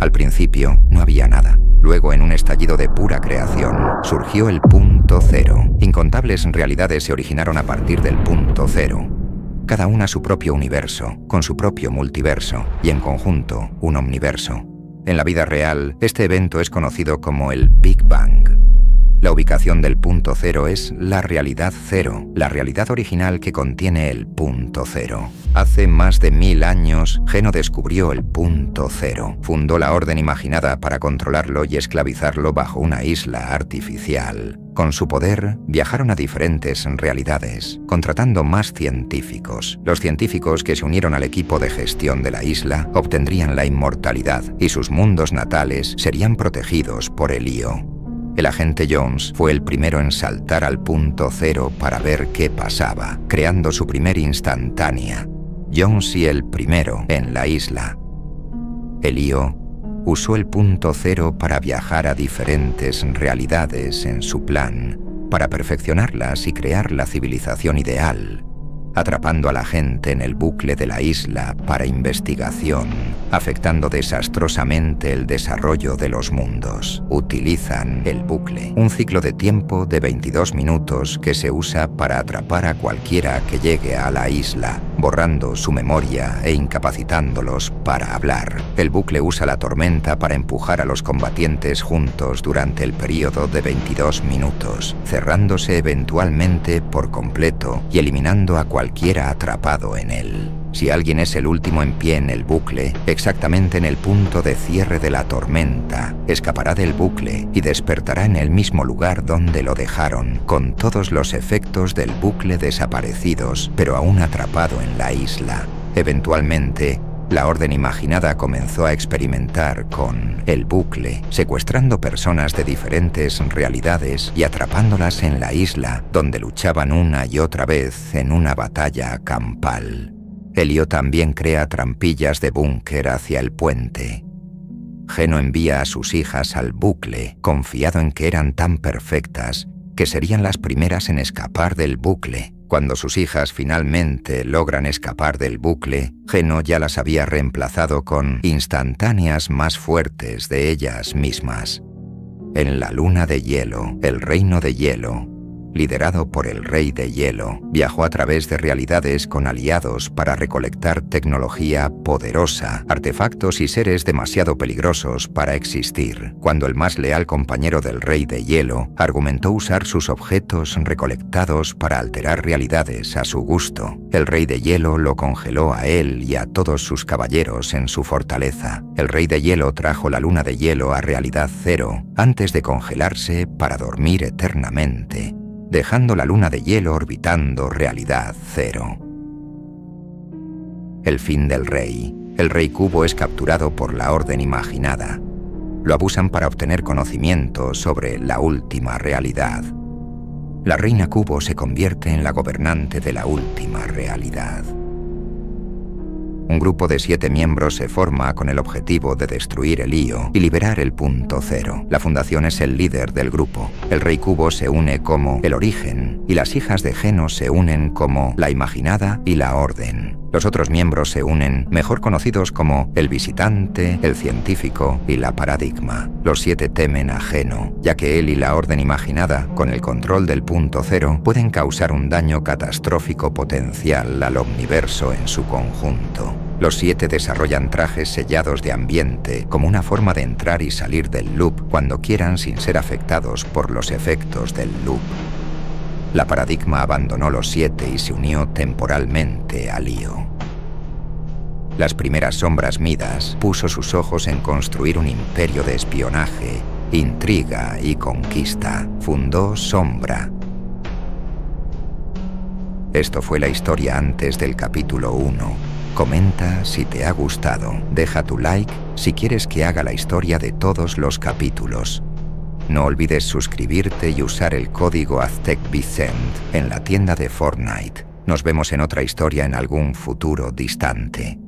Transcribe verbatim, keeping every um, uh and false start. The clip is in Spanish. Al principio no había nada. Luego, en un estallido de pura creación, surgió el punto cero. Incontables realidades se originaron a partir del punto cero. Cada una su propio universo, con su propio multiverso, y en conjunto, un omniverso. En la vida real, este evento es conocido como el Big Bang. La ubicación del punto cero es la realidad cero, la realidad original que contiene el punto cero. Hace más de mil años, Geno descubrió el punto cero, fundó la orden imaginada para controlarlo y esclavizarlo bajo una isla artificial. Con su poder, viajaron a diferentes realidades, contratando más científicos. Los científicos que se unieron al equipo de gestión de la isla obtendrían la inmortalidad y sus mundos natales serían protegidos por el Io. El agente Jones fue el primero en saltar al punto cero para ver qué pasaba, creando su primer instantánea. Jones y el primero en la isla. El Io usó el punto cero para viajar a diferentes realidades en su plan, para perfeccionarlas y crear la civilización ideal, atrapando a la gente en el bucle de la isla para investigación, afectando desastrosamente el desarrollo de los mundos. Utilizan el bucle, un ciclo de tiempo de veintidós minutos que se usa para atrapar a cualquiera que llegue a la isla, borrando su memoria e incapacitándolos para hablar. El bucle usa la tormenta para empujar a los combatientes juntos durante el periodo de veintidós minutos, cerrándose eventualmente por completo y eliminando a cualquiera cualquiera atrapado en él. Si alguien es el último en pie en el bucle, exactamente en el punto de cierre de la tormenta, escapará del bucle y despertará en el mismo lugar donde lo dejaron, con todos los efectos del bucle desaparecidos, pero aún atrapado en la isla. Eventualmente, la orden imaginada comenzó a experimentar con el bucle, secuestrando personas de diferentes realidades y atrapándolas en la isla, donde luchaban una y otra vez en una batalla campal. El Io también crea trampillas de búnker hacia el puente. Geno envía a sus hijas al bucle, confiado en que eran tan perfectas que serían las primeras en escapar del bucle. Cuando sus hijas finalmente logran escapar del bucle, Geno ya las había reemplazado con instantáneas más fuertes de ellas mismas. En la luna de hielo, el reino de hielo, liderado por el Rey de Hielo, viajó a través de realidades con aliados para recolectar tecnología poderosa, artefactos y seres demasiado peligrosos para existir. Cuando el más leal compañero del Rey de Hielo argumentó usar sus objetos recolectados para alterar realidades a su gusto, el Rey de Hielo lo congeló a él y a todos sus caballeros en su fortaleza. El Rey de Hielo trajo la Luna de Hielo a realidad cero antes de congelarse para dormir eternamente, dejando la Luna de Hielo orbitando realidad cero. El fin del Rey. El Rey Cubo es capturado por la Orden Imaginada. Lo abusan para obtener conocimiento sobre la última realidad. La Reina Cubo se convierte en la gobernante de la última realidad. Un grupo de siete miembros se forma con el objetivo de destruir el Io y liberar el punto cero. La Fundación es el líder del grupo. El Rey Cubo se une como el Origen y las hijas de Geno se unen como la Imaginada y la Orden. Los otros miembros se unen, mejor conocidos como El Visitante, El Científico y La Paradigma. Los siete temen a Geno, ya que él y la Orden Imaginada, con el control del punto cero, pueden causar un daño catastrófico potencial al omniverso en su conjunto. Los siete desarrollan trajes sellados de ambiente como una forma de entrar y salir del loop cuando quieran sin ser afectados por los efectos del loop. La Paradigma abandonó los siete y se unió temporalmente al Io. Las primeras sombras Midas puso sus ojos en construir un imperio de espionaje, intriga y conquista. Fundó Sombra. Esto fue la historia antes del capítulo uno. Comenta si te ha gustado. Deja tu like si quieres que haga la historia de todos los capítulos. No olvides suscribirte y usar el código AZTEKVICENT en la tienda de Fortnite. Nos vemos en otra historia en algún futuro distante.